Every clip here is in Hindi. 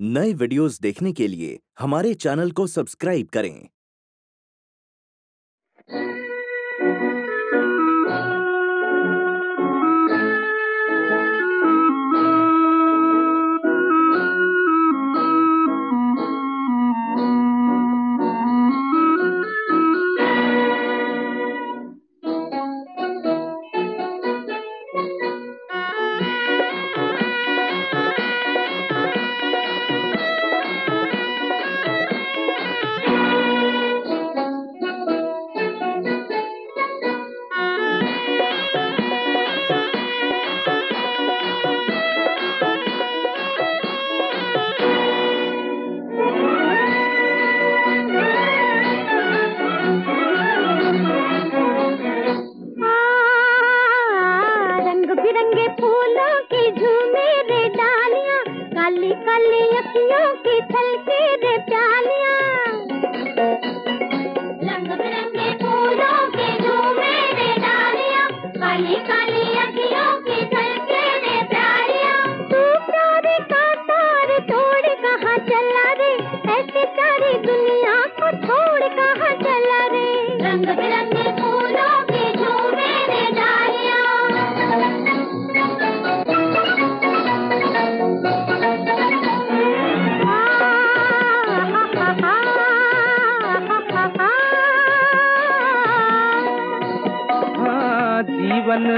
नए वीडियोस देखने के लिए हमारे चैनल को सब्सक्राइब करें।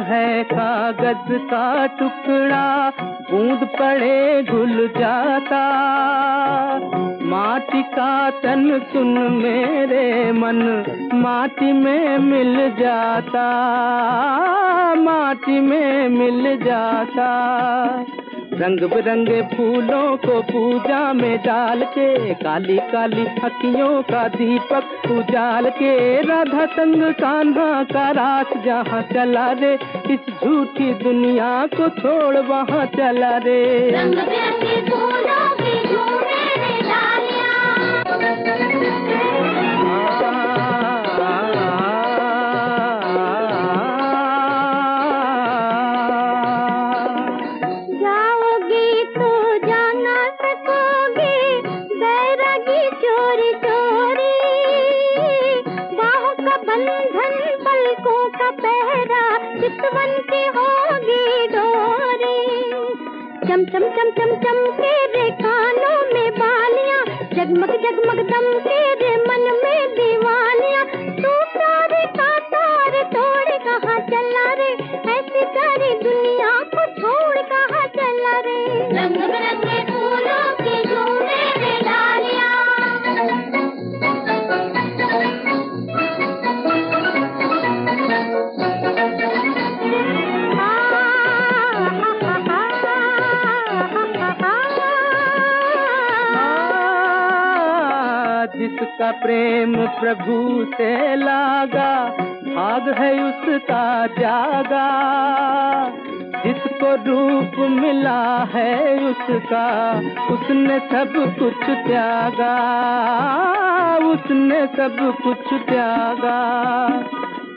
है कागज का टुकड़ा बूंद पड़े घुल जाता, माटी का तन सुन मेरे मन माटी में मिल जाता, माटी में मिल जाता। रंग बिरंगे फूलों को पूजा में डाल के, काली काली अखियों का दीपक उजाल के, राधा संग कान्हा का रास जहाँ चला रे, इस झूठी दुनिया को छोड़ वहाँ चला रे। रंग बिरंगे फूलों की झूमे रे डालियाँ। चम चम चम चम के रे कानों में बालियाँ, जगमग जगमग दम के रे मन में दीवानियाँ। तू तारे का तार तोड़ कहाँ चला रे, ऐसी सारी दुनिया को छोड़ कहाँ चला रे। रंग बिरंगे फूलों की झूमे रे डालियाँ। जिसका प्रेम प्रभु से लागा, भाग है उसका जागा, जिसको रूप मिला है उसका, उसने सब कुछ त्यागा, उसने सब कुछ त्यागा।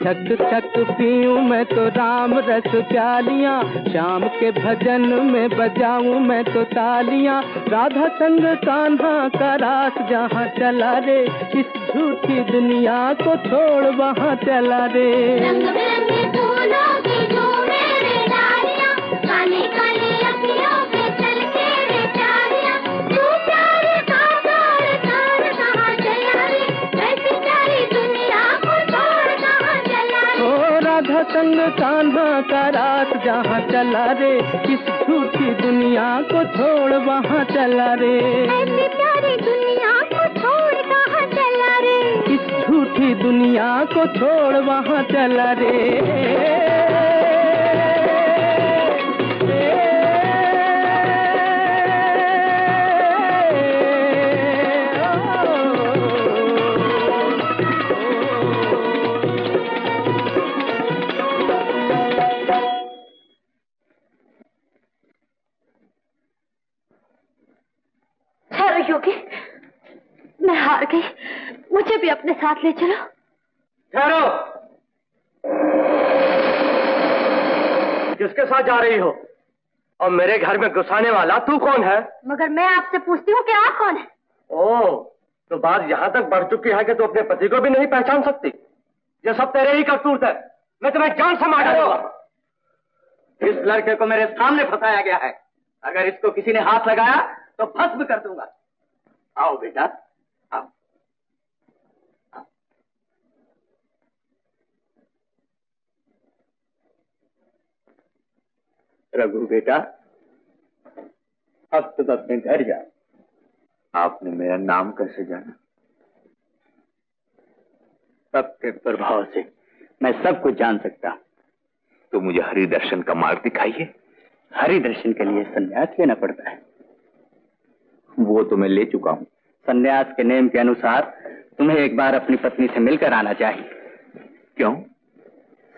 छक छक पीऊँ मैं तो राम रस प्यालियाँ, शाम के भजन में बजाऊँ मैं तो तालियाँ, राधा संग कान्हा का रास जहाँ चला रे, इस झूठी दुनिया को छोड़ वहाँ चला रे। रंग बिरंगे फूलों की झूमे रे डालियाँ, काली काली अखियों पे चल के रे डालियाँ। तू प्यार का तार तोड़ कहाँ चला रे, ऐसी सारी दुनिया को छोड़ कहाँ चला रे। ओ राधा संग कान्हा का रास जहाँ चला रे, इस झूठी दुनिया को छोड़ वहाँ चला रे, ऐसी प्यारी दुनिया को छोड़ कहाँ चला रे, इस झूठी दुनिया को छोड़ वहाँ चला रे। योगी, मैं हार गई, मुझे भी अपने साथ ले चलो। ठहरो, किसके साथ जा रही हो और मेरे घर में घुसाने वाला तू कौन है? मगर मैं आपसे पूछती हूँ कि आप कौन है? ओह, तो बात यहाँ तक बढ़ चुकी है कि तू अपने पति को भी नहीं पहचान सकती। ये सब तेरे ही करतूत है। मैं तुम्हें जान से मार दूंगा। इस लड़के को मेरे सामने फंसाया गया है। अगर इसको किसी ने हाथ लगाया तो भस्म कर दूंगा। आओ बेटा। रघु बेटा, अब तुम अपने घर जा। आपने मेरा नाम कैसे जाना? सबके प्रभाव से मैं सब कुछ जान सकता। तो मुझे हरि दर्शन का मार्ग दिखाइए। हरि दर्शन के लिए संन्यास लेना पड़ता है। वो तो मैं ले चुका हूँ। संन्यास के नियम के अनुसार तुम्हें एक बार अपनी पत्नी से मिलकर आना चाहिए। क्यों?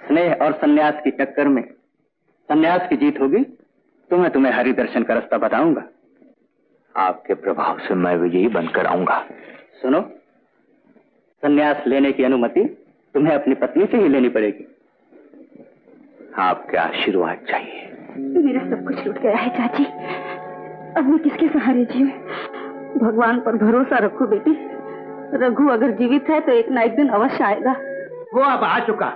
स्नेह और संन्यास की टक्कर में संन्यास की जीत होगी। तो मैं तुम्हें हरि दर्शन का रास्ता बताऊंगा। आपके प्रभाव से मैं भी यही बनकर आऊंगा। सुनो, संन्यास लेने की अनुमति तुम्हें अपनी पत्नी से ही लेनी पड़ेगी। आपके आशीर्वाद चाहिए। मेरा सब कुछ लूट गया है चाची। अब मैं किसके सहारे जीऊं? भगवान पर भरोसा रखो बेटी। रघु अगर जीवित है तो एक ना एक दिन अवश्य आएगा। वो अब आ चुका।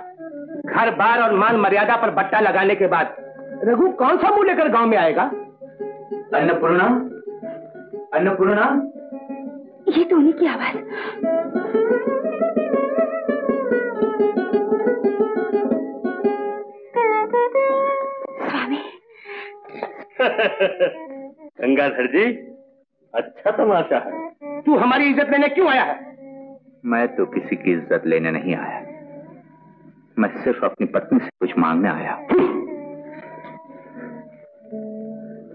घर बार और मान मर्यादा पर बट्टा लगाने के बाद रघु कौन सा मुंह लेकर गांव में आएगा? अन्नपूर्णा, अन्नपूर्णा। ये तो उन्हीं की आवाज। स्वामी। गंगाधर जी, अच्छा तमाशा है। तू हमारी इज्जत लेने क्यों आया है? मैं तो किसी की इज्जत लेने नहीं आया। मैं सिर्फ अपनी पत्नी से कुछ मांगने आया।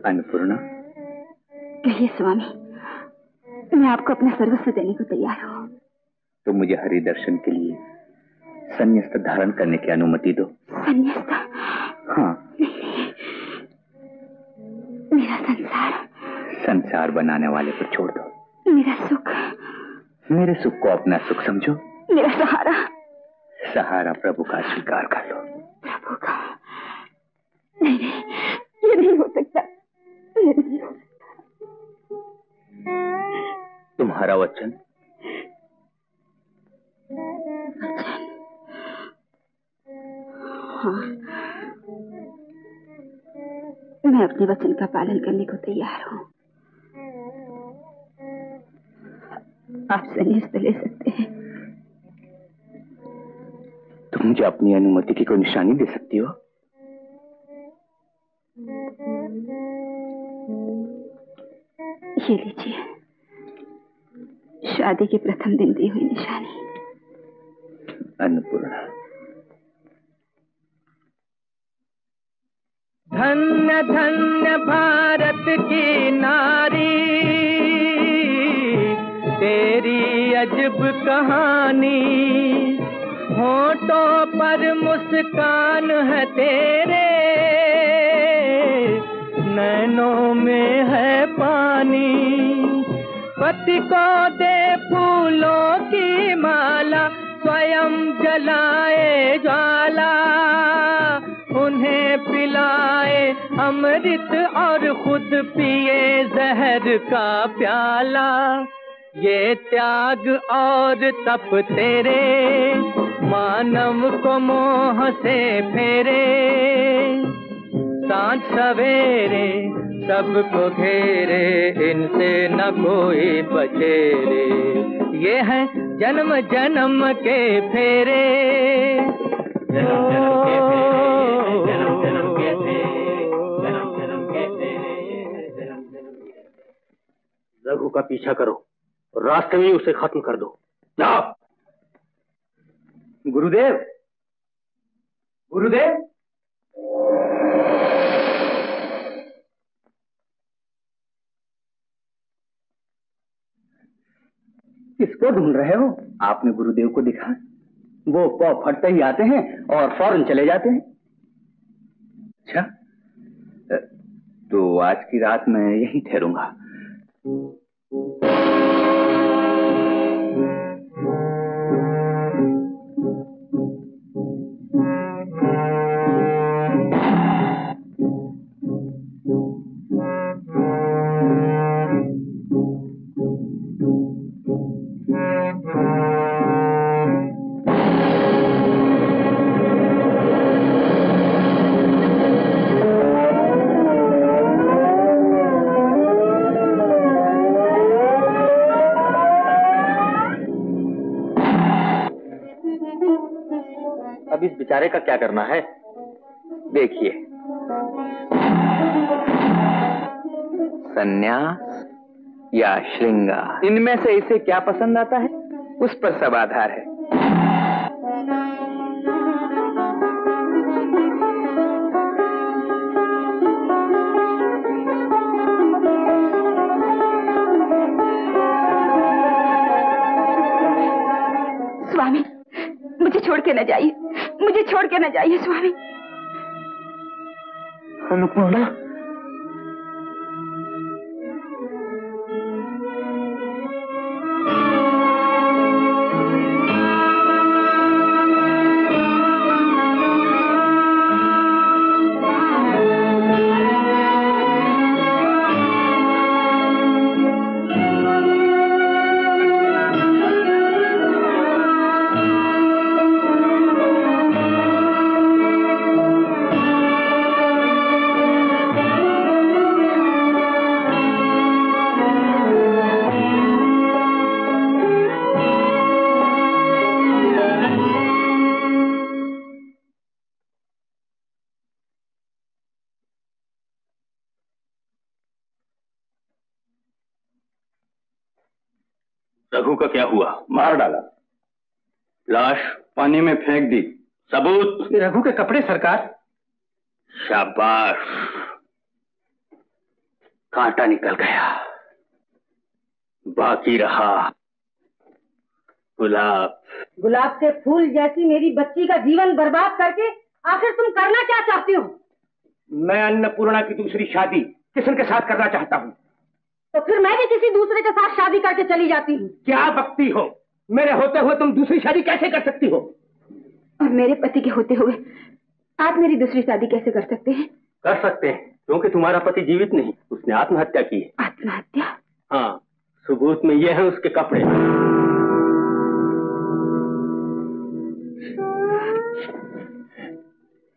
अन्नपूर्णा। कहिए स्वामी, मैं आपको अपना सर्वस्व देने को तैयार हूँ। तो मुझे हरि दर्शन के लिए संन्यास धारण करने की अनुमति दो। संन्यास? हाँ। मेरा संसार बनाने वाले पर छोड़ दो। मेरा सुख। मेरे सुख को अपना सुख समझो। मेरा सहारा। सहारा प्रभु का स्वीकार कर लो। प्रभु का? नहीं, ये नहीं हो सकता। तुम्हारा वचन? हाँ, मैं अपने वचन का पालन करने को तैयार हूँ। आप संन्यास ले सकते हैं। तुम मुझे अपनी अनुमति की कोई निशानी दे सकती हो? ये लीजिए, शादी के प्रथम दिन दी हुई निशानी। अन्नपूर्णा। धन्य धन्य भारत की नारी, तेरी अजब कहानी। होठों पर मुस्कान है तेरे, नैनों में है पानी। पति को दे फूलों की माला, स्वयं जलाए ज्वाला। उन्हें पिलाए अमृत और खुद पिए जहर का प्याला। ये त्याग और तप तेरे, मानव को मोह से फेरे। सांझ सवेरे सबको घेरे, इनसे न कोई बचे रे। ये है जन्म जन्म के फेरे। रघु का पीछा करो, रास्ते में उसे खत्म कर दो। जाओ। गुरुदेव, गुरुदेव। किसको ढूंढ रहे हो? आपने गुरुदेव को दिखा? वो पौ फटते ही आते हैं और फौरन चले जाते हैं। अच्छा, तो आज की रात मैं यहीं ठहरूंगा। बेचारे का क्या करना है, देखिए। सन्यास या श्रृंगार, इनमें से इसे क्या पसंद आता है उस पर सब आधार है। स्वामी मुझे छोड़ के न जाइए, मुझे छोड़ के न जाइए स्वामी। अनुपूर्णा, रघु का क्या हुआ? मार डाला, लाश पानी में फेंक दी। सबूत? रघु के कपड़े सरकार। शाबाश, कांटा निकल गया, बाकी रहा गुलाब। गुलाब के फूल जैसी मेरी बच्ची का जीवन बर्बाद करके आखिर तुम करना क्या चाहती हो? मैं अन्नपूर्णा की दूसरी शादी किशन के साथ करना चाहता हूँ। तो फिर मैं भी किसी दूसरे के साथ शादी करके चली जाती हूँ। क्या बकती हो, मेरे होते हुए तुम दूसरी शादी कैसे कर सकती हो? और मेरे पति के होते हुए आप मेरी दूसरी शादी कैसे कर सकते हैं? कर सकते हैं, क्योंकि तुम्हारा पति जीवित नहीं, उसने आत्महत्या की है। आत्महत्या? हाँ, सबूत में यह है उसके कपड़े।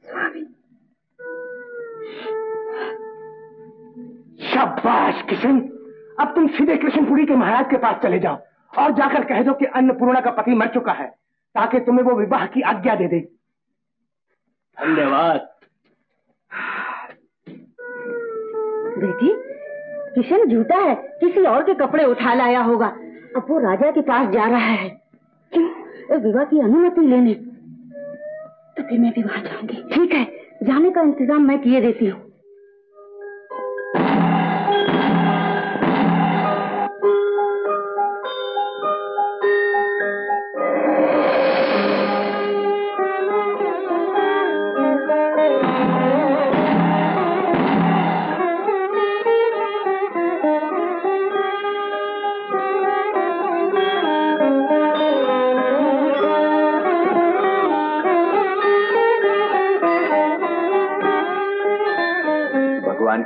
स्वामी। शाबाश किशन, अब तुम सीधे कृष्णपुरी के महाराज के पास चले जाओ और जाकर कह दो कि अन्नपूर्णा का पति मर चुका है, ताकि तुम्हें वो विवाह की आज्ञा दे दे। धन्यवाद। बेटी, किशन झूठा है, किसी और के कपड़े उठा लाया होगा, अब वो राजा के पास जा रहा है क्यों? विवाह की अनुमति लेने। तो फिर मैं भी वहां जाऊंगी। ठीक है, जाने का इंतजाम मैं किए देती हूँ।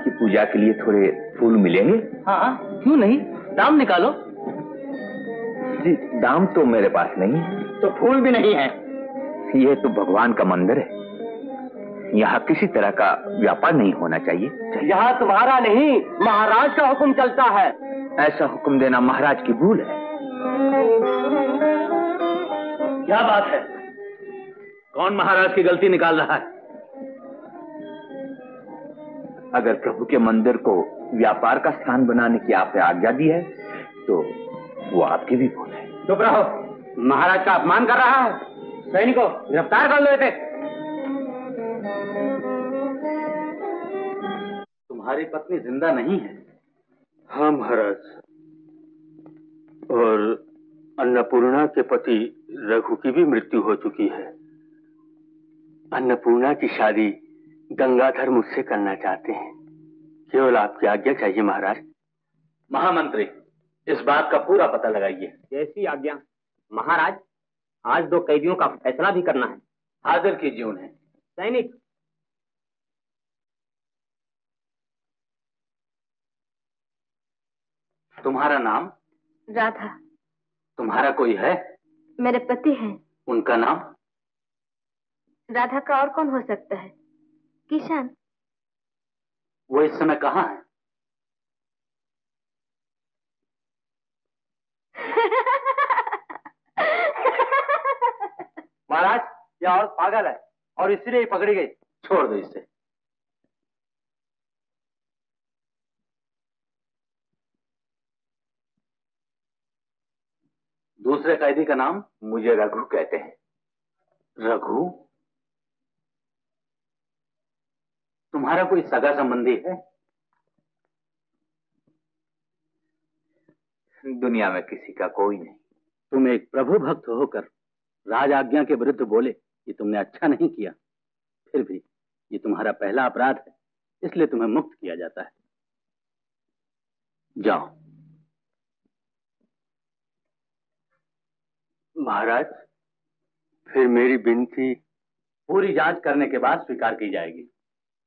की पूजा के लिए थोड़े फूल मिलेंगे? हाँ, क्यों नहीं, दाम निकालो। जी, दाम तो मेरे पास नहीं है। तो फूल भी नहीं है? यह तो भगवान का मंदिर है, यहाँ किसी तरह का व्यापार नहीं होना चाहिए। यहाँ तुम्हारा नहीं, महाराज का हुक्म चलता है। ऐसा हुक्म देना महाराज की भूल है। क्या बात है, कौन महाराज की गलती निकाल रहा है? अगर प्रभु के मंदिर को व्यापार का स्थान बनाने की आपने आज्ञा दी है तो वो आपकी भी भूल है। चुप रहो, महाराज का अपमान कर रहा है। सैनिकों, गिरफ्तार कर लेते। तुम्हारी पत्नी जिंदा नहीं है? हाँ महाराज, और अन्नपूर्णा के पति रघु की भी मृत्यु हो चुकी है। अन्नपूर्णा की शादी गंगाधर मुझसे करना चाहते हैं, केवल आपकी आज्ञा चाहिए महाराज। महामंत्री, इस बात का पूरा पता लगाइए। जैसी आज्ञा महाराज। आज दो कैदियों का फैसला भी करना है। हाजिर कीजिए उन्हें। सैनिक, तुम्हारा नाम? राधा। तुम्हारा कोई है? मेरे पति हैं। उनका नाम? राधा का और कौन हो सकता है? किशन। वो इस समय कहाँ है? महाराज, यह और पागल है। और इसलिए पकड़ी गई। छोड़ दो इसे। दूसरे कैदी का नाम मुझे रघु कहते हैं। रघु, तुम्हारा कोई सगा संबंधी है? दुनिया में किसी का कोई नहीं। तुम एक प्रभु भक्त होकर राज आज्ञा के विरुद्ध बोले, ये तुमने अच्छा नहीं किया। फिर भी ये तुम्हारा पहला अपराध है, इसलिए तुम्हें मुक्त किया जाता है। जाओ। महाराज, फिर मेरी विनती पूरी जांच करने के बाद स्वीकार की जाएगी।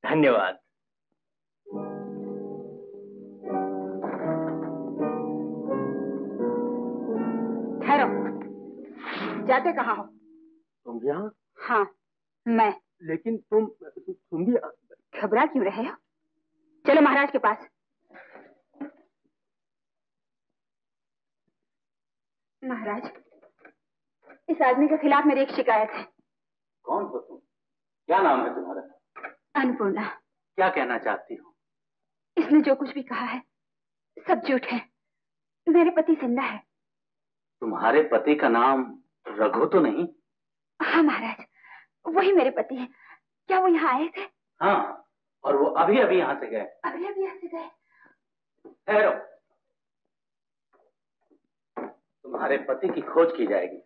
धन्यवाद। ठहरो, जाते कहाँ हो तुम? यहाँ। हाँ, मैं। लेकिन तुम भी घबरा क्यों रहे हो? चलो महाराज के पास। महाराज, इस आदमी के खिलाफ मेरी एक शिकायत है। कौन हो तुम? क्या नाम है तुम्हारा? अन्नपूर्णा। क्या कहना चाहती हो? इसने जो कुछ भी कहा है सब झूठ है। मेरे पति जिंदा है। तुम्हारे पति का नाम रघु तो नहीं? हाँ महाराज, वही मेरे पति है। क्या वो यहाँ आए थे? हाँ, और वो अभी अभी यहाँ से गए। अभी अभी यहाँ से गए। ठहरो, तुम्हारे पति की खोज की जाएगी।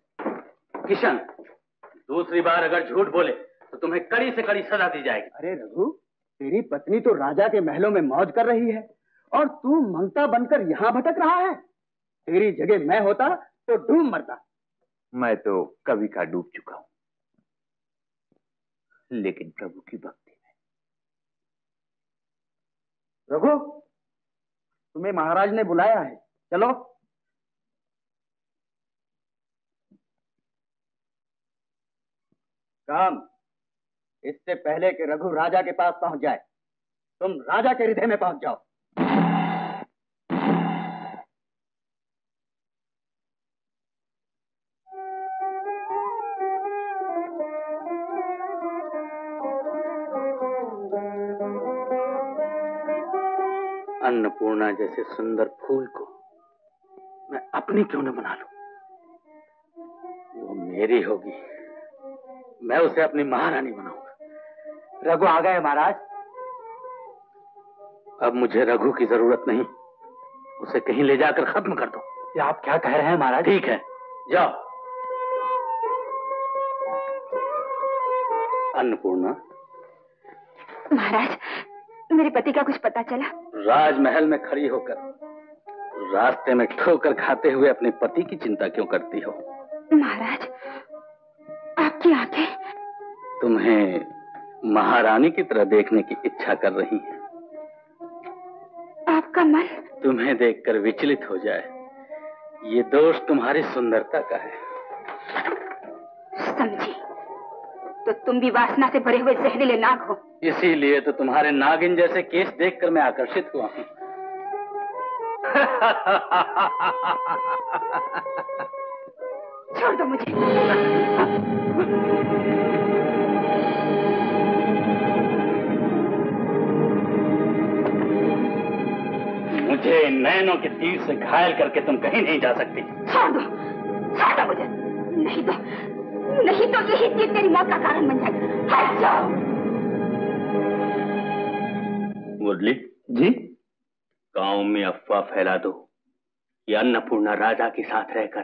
किशन, दूसरी बार अगर झूठ बोले तो तुम्हें कड़ी से कड़ी सजा दी जाएगी। अरे रघु, तेरी पत्नी तो राजा के महलों में मौज कर रही है और तू मंगता बनकर यहाँ भटक रहा है। तेरी जगह मैं होता तो डूब मरता। मैं तो कभी का डूब चुका हूं, लेकिन प्रभु की भक्ति में। रघु, तुम्हें महाराज ने बुलाया है, चलो। काम इससे पहले कि रघु राजा के पास पहुंच जाए, तुम राजा के हृदय में पहुंच जाओ। अन्नपूर्णा जैसे सुंदर फूल को मैं अपनी क्यों न बना लूं? वो मेरी होगी, मैं उसे अपनी महारानी बनाऊंगा। रघु आ गए महाराज। अब मुझे रघु की जरूरत नहीं, उसे कहीं ले जाकर खत्म कर दो। ये आप क्या कह रहे हैं महाराज? ठीक है, जाओ। अन्नपूर्णा। महाराज, मेरे पति का कुछ पता चला? राजमहल में खड़ी होकर रास्ते में ठोकर खाते हुए अपने पति की चिंता क्यों करती हो? महाराज, आपकी आंखें तुम्हें महारानी की तरह देखने की इच्छा कर रही है। आपका मन तुम्हें देखकर विचलित हो जाए, ये दोष तुम्हारी सुंदरता का है। समझी, तो तुम भी वासना से भरे हुए जहरीले नाग हो। इसीलिए तो तुम्हारे नागिन जैसे केस देखकर मैं आकर्षित हुआ हूँ। छोड़ दो मुझे। मुझे नैनों के तीर से घायल करके तुम कहीं नहीं जा सकती। छोड़ दो मुझे, नहीं तो यही तीर तेरी मौत का कारण बन जाएगी। मुरली जी, गांव में अफवाह फैला दो कि अन्नपूर्णा राजा के साथ रहकर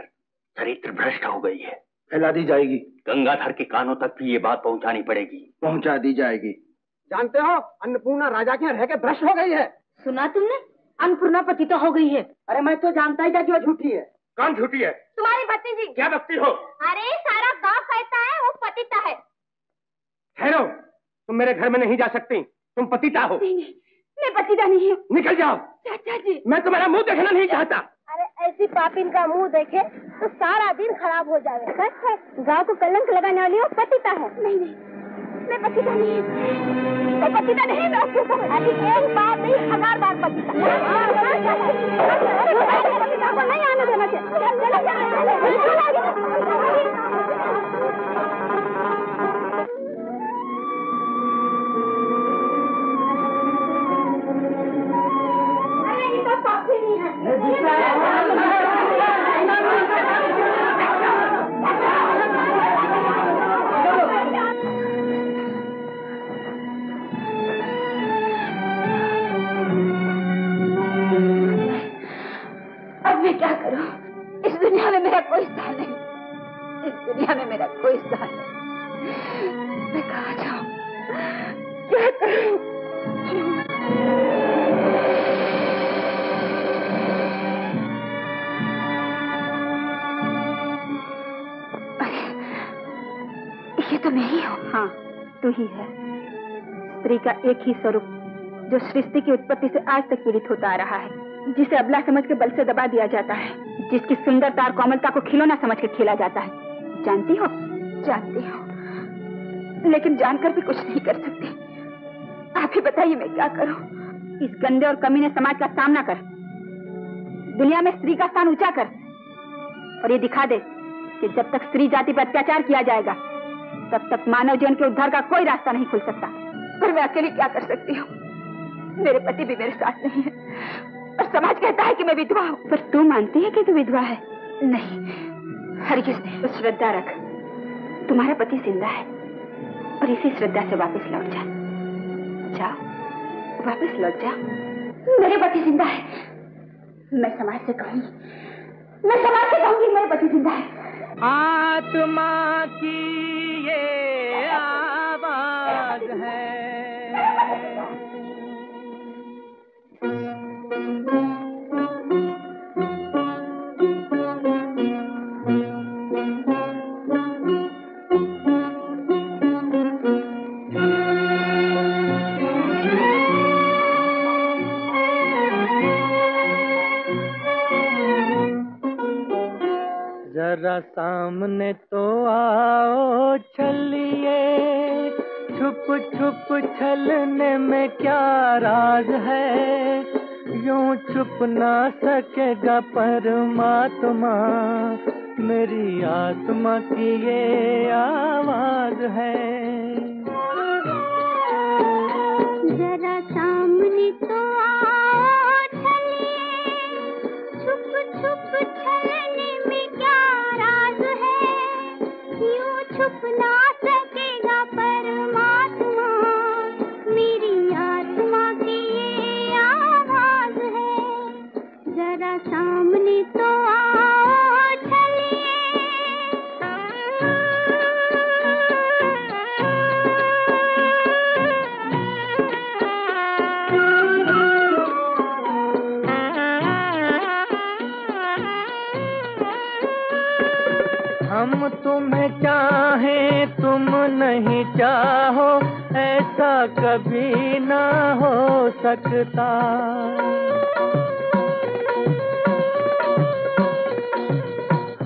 चरित्र भ्रष्ट हो गई है। फैला दी जाएगी। गंगाधर के कानों तक भी ये बात पहुंचानी पड़ेगी। पहुंचा दी जाएगी। जानते हो, अन्नपूर्णा राजा के यहाँ रहकर भ्रष्ट हो गई है। सुना तुमने? अन्नपूर्णा पति तो हो गई है। अरे मैं तो जानता ही था कि वो झूठी है। कौन झूठी है? तुम्हारी भतीजी। क्या बकती हो? अरे सारा गांव कहता है वो पतिता है। ठहरो, तुम मेरे घर में नहीं जा सकती, तुम पतिता हो। नहीं, मैं पतिता नहीं हूँ। निकल जाओ। चाचा जी, मैं तुम्हारा मुंह देखना नहीं चाहता। अरे ऐसी पापिन का मुंह देखे तो सारा दिन खराब हो जाए। सच है, गाँव को कलंक लगाने वाली वो पतिता है। नहीं, मैं पतिता नहीं। तो पतिता नहीं, अभी एक बार नहीं हजार बार पतिता। पतिता को नहीं आने देना चाहिए। आज मैं क्या करूं? इस दुनिया में मेरा कोई स्थान नहीं, इस दुनिया में मेरा कोई स्थान नहीं। मैं कहाँ जाऊं, क्या करूं? ये तो मैं ही हूँ। हाँ, तू ही है। स्त्री का एक ही स्वरूप जो सृष्टि की उत्पत्ति से आज तक पीड़ित होता आ रहा है, जिसे अबला समझ के बल से दबा दिया जाता है, जिसकी सुंदरता और कोमलता को खिलौना समझ के खेला जाता है। जानती हो? जानती हो, लेकिन जानकर भी कुछ नहीं कर सकती। आप ही बताइए मैं क्या करूँ? इस गंदे और कमीने समाज का सामना कर, दुनिया में स्त्री का स्थान ऊंचा कर, और ये दिखा दे कि जब तक स्त्री जाति पर अत्याचार किया जाएगा तब तक मानव जीवन के उद्धार का कोई रास्ता नहीं खुल सकता। पर मैं अकेली क्या कर सकती हूँ? मेरे पति भी मेरे साथ नहीं है और समाज कहता है कि मैं विधवा हूँ। पर तू मानती है कि तू विधवा है? नहीं, हरगिज़ नहीं। श्रद्धा रख, तुम्हारा पति जिंदा है और इसी श्रद्धा से वापस लौट जा। जाओ, वापस लौट जाओ। मेरे पति जिंदा है, मैं समाज से कहूंगी, मैं समाज से कहूंगी मेरे पति जिंदा है। आत्मा की ये आवाज है। जरा सामने तो आओ छलिए, छुप छुप छलने में क्या राज है? यूं छुप ना सकेगा परमात्मा, मेरी आत्मा की ये आवाज है। जरा सामने तो आओ छलिए, छुप छुप छलने में क्या छुप ना सकेगा परमात्मा, मेरी आत्मा की ये आवाज है। जरा सामने तो आओ चलिए। हम तुम्हें चाहे तुम नहीं चाहो, ऐसा कभी ना हो सकता।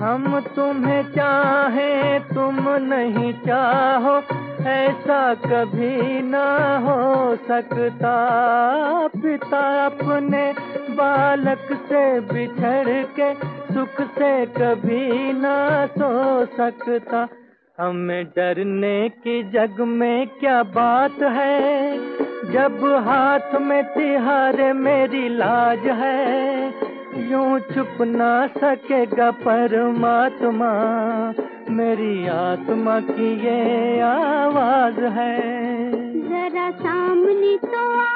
हम तुम्हें चाहे तुम नहीं चाहो, ऐसा कभी ना हो सकता। पिता अपने बालक से बिछड़ के सुख से कभी ना सो सकता। हमें डरने की जग में क्या बात है, जब हाथ में तिहारे मेरी लाज है। यूं छुप ना सकेगा परमात्मा, मेरी आत्मा की ये आवाज है। जरा सामने तो आओ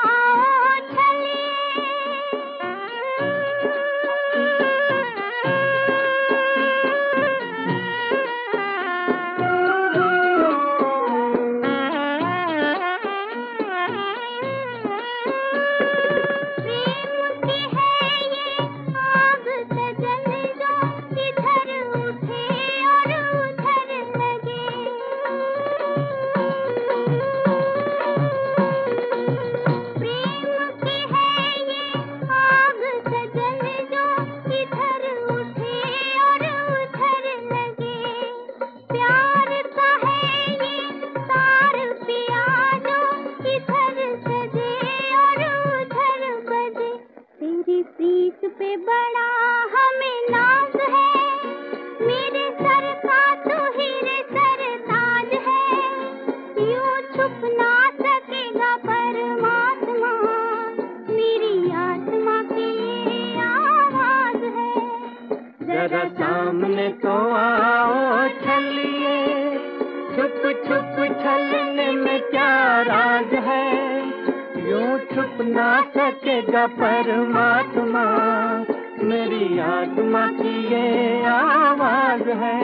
पे बड़ा हमें नाज है, मेरे सर का तो हीरे सरताज है। यूं छुप ना सकेगा परमात्मा, मेरी आत्मा की आवाज है। जरा सामने तो आओ छलिए, छुप छुप छलने में क्या राज है? यूं छुप ना सकेगा परमात्मा, मेरी आत्मा की ये आवाज है,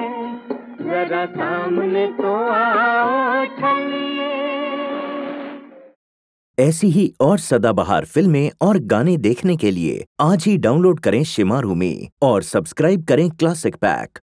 जरा सामने तो आओ चलिए। ऐसी ही और सदाबहार फिल्में और गाने देखने के लिए आज ही डाउनलोड करें शिमारू में और सब्सक्राइब करें क्लासिक पैक।